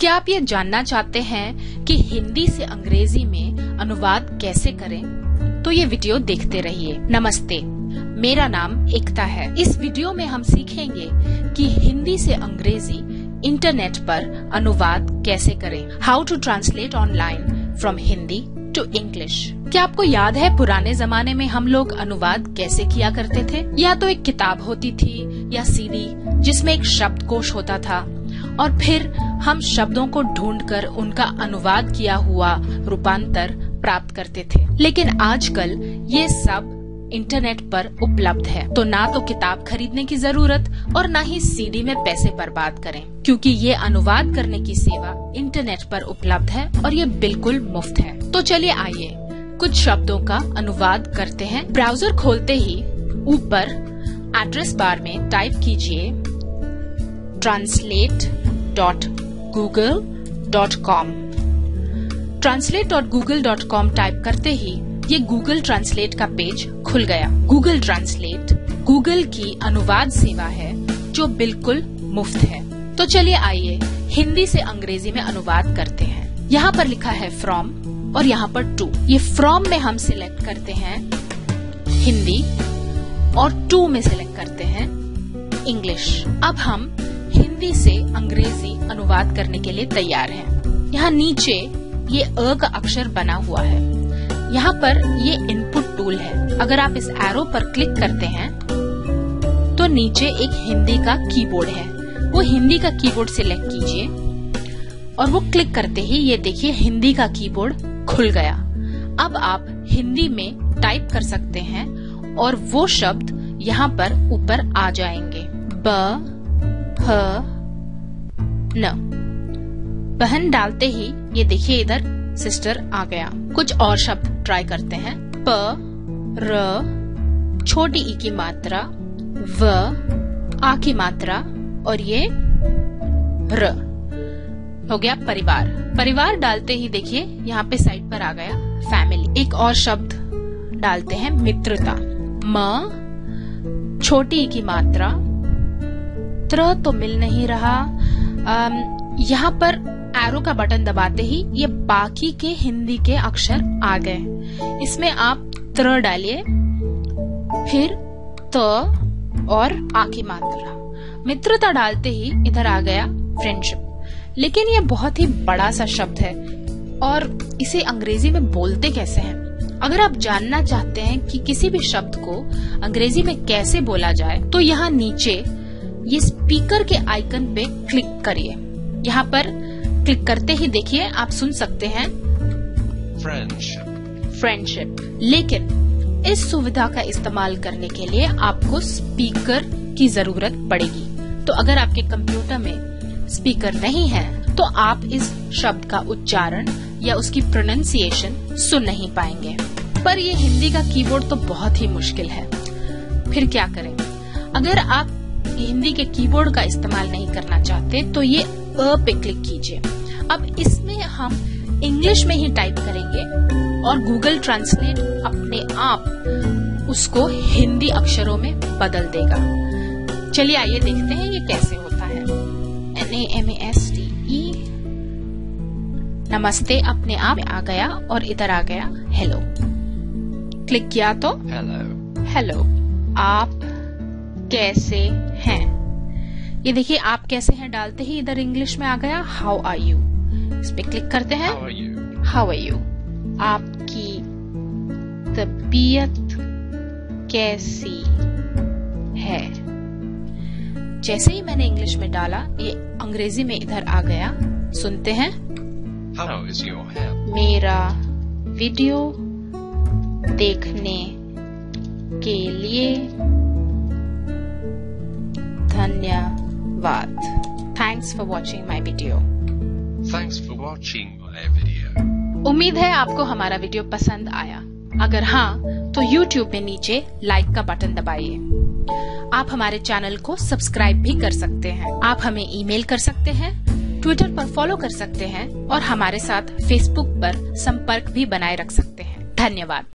क्या आप ये जानना चाहते हैं कि हिंदी से अंग्रेजी में अनुवाद कैसे करें? तो ये वीडियो देखते रहिए। नमस्ते, मेरा नाम एकता है। इस वीडियो में हम सीखेंगे कि हिंदी से अंग्रेजी इंटरनेट पर अनुवाद कैसे करें। How to translate online from Hindi to English. क्या आपको याद है पुराने जमाने में हम लोग अनुवाद कैसे किया करते थे? या तो एक किताब होती थी या सीडी जिसमें एक शब्दकोश होता था और फिर हम शब्दों को ढूंढकर उनका अनुवाद किया हुआ रूपांतर प्राप्त करते थे। लेकिन आजकल ये सब इंटरनेट पर उपलब्ध है, तो ना तो किताब खरीदने की जरूरत और ना ही सीडी में पैसे बर्बाद करें, क्योंकि ये अनुवाद करने की सेवा इंटरनेट पर उपलब्ध है और ये बिल्कुल मुफ्त है। तो चलिए आइए कुछ शब्दों का अनुवाद करते हैं। ब्राउजर खोलते ही ऊपर एड्रेस बार में टाइप कीजिए translate.google.com। translate.google.com टाइप करते ही ये Google ट्रांसलेट का पेज खुल गया। Google ट्रांसलेट Google की अनुवाद सेवा है जो बिल्कुल मुफ्त है। तो चलिए आइए हिंदी से अंग्रेजी में अनुवाद करते हैं। यहाँ पर लिखा है फ्रॉम और यहाँ पर टू। ये फ्रॉम में हम सिलेक्ट करते हैं हिंदी और टू में सिलेक्ट करते हैं इंग्लिश। अब हम हिंदी से अंग्रेजी अनुवाद करने के लिए तैयार हैं। यहाँ नीचे ये अ का अक्षर बना हुआ है। यहाँ पर ये इनपुट टूल है। अगर आप इस एरो पर क्लिक करते हैं तो नीचे एक हिंदी का कीबोर्ड है। वो हिंदी का कीबोर्ड सिलेक्ट कीजिए और वो क्लिक करते ही ये देखिए हिंदी का कीबोर्ड खुल गया। अब आप हिंदी में टाइप कर सकते हैं और वो शब्द यहाँ पर ऊपर आ जाएंगे। ब ह न बहन डालते ही ये देखिए इधर सिस्टर आ गया। कुछ और शब्द ट्राई करते हैं। प र छोटी ई की मात्रा, व आ की मात्रा और ये र हो गया परिवार। परिवार डालते ही देखिए यहाँ पे साइड पर आ गया फैमिली। एक और शब्द डालते हैं मित्रता। म छोटी ई की मात्रा, त्र तो मिल नहीं रहा। यहाँ पर एरो का बटन दबाते ही ये बाकी के हिंदी के अक्षर आ गए। इसमें आप त्र डालिए, फिर त और आ की मात्रा। मित्रता डालते ही इधर आ गया फ्रेंडशिप। लेकिन ये बहुत ही बड़ा सा शब्द है और इसे अंग्रेजी में बोलते कैसे हैं? अगर आप जानना चाहते हैं कि किसी भी शब्द को अंग्रेजी में कैसे बोला जाए, तो यहाँ नीचे ये स्पीकर के आइकन पे क्लिक करिए। यहाँ पर क्लिक करते ही देखिए आप सुन सकते हैं फ्रेंडशिप। लेकिन इस सुविधा का इस्तेमाल करने के लिए आपको स्पीकर की जरूरत पड़ेगी। तो अगर आपके कंप्यूटर में स्पीकर नहीं है तो आप इस शब्द का उच्चारण या उसकी प्रोनाउंसिएशन सुन नहीं पाएंगे। पर ये हिंदी का कीबोर्ड तो बहुत ही मुश्किल है, फिर क्या करें? अगर आप हिंदी के कीबोर्ड का इस्तेमाल नहीं करना चाहते तो ये अ पे क्लिक कीजिए। अब इसमें हम इंग्लिश में ही टाइप करेंगे और गूगल ट्रांसलेट अपने आप उसको हिंदी अक्षरों में बदल देगा। चलिए आइए देखते हैं ये कैसे होता है। NAMASTE नमस्ते अपने आप आ गया और इधर आ गया हेलो। क्लिक किया तो हेलो। आप कैसे हैं? ये देखिए आप कैसे हैं डालते ही इधर इंग्लिश में आ गया हाउ आर यू। इस पे क्लिक करते हैं हाउ आर यू। आपकी तबीयत कैसी है? जैसे ही मैंने इंग्लिश में डाला ये अंग्रेजी में इधर आ गया। सुनते हैं हाउ इज योर हेल्थ। मेरा वीडियो देखने के लिए धन्यवाद। Thanks for watching my video. उम्मीद है आपको हमारा वीडियो पसंद आया। अगर हाँ तो YouTube में नीचे लाइक का बटन दबाइए। आप हमारे चैनल को सब्सक्राइब भी कर सकते हैं। आप हमें ईमेल कर सकते हैं, ट्विटर पर फॉलो कर सकते हैं और हमारे साथ फेसबुक पर संपर्क भी बनाए रख सकते हैं। धन्यवाद।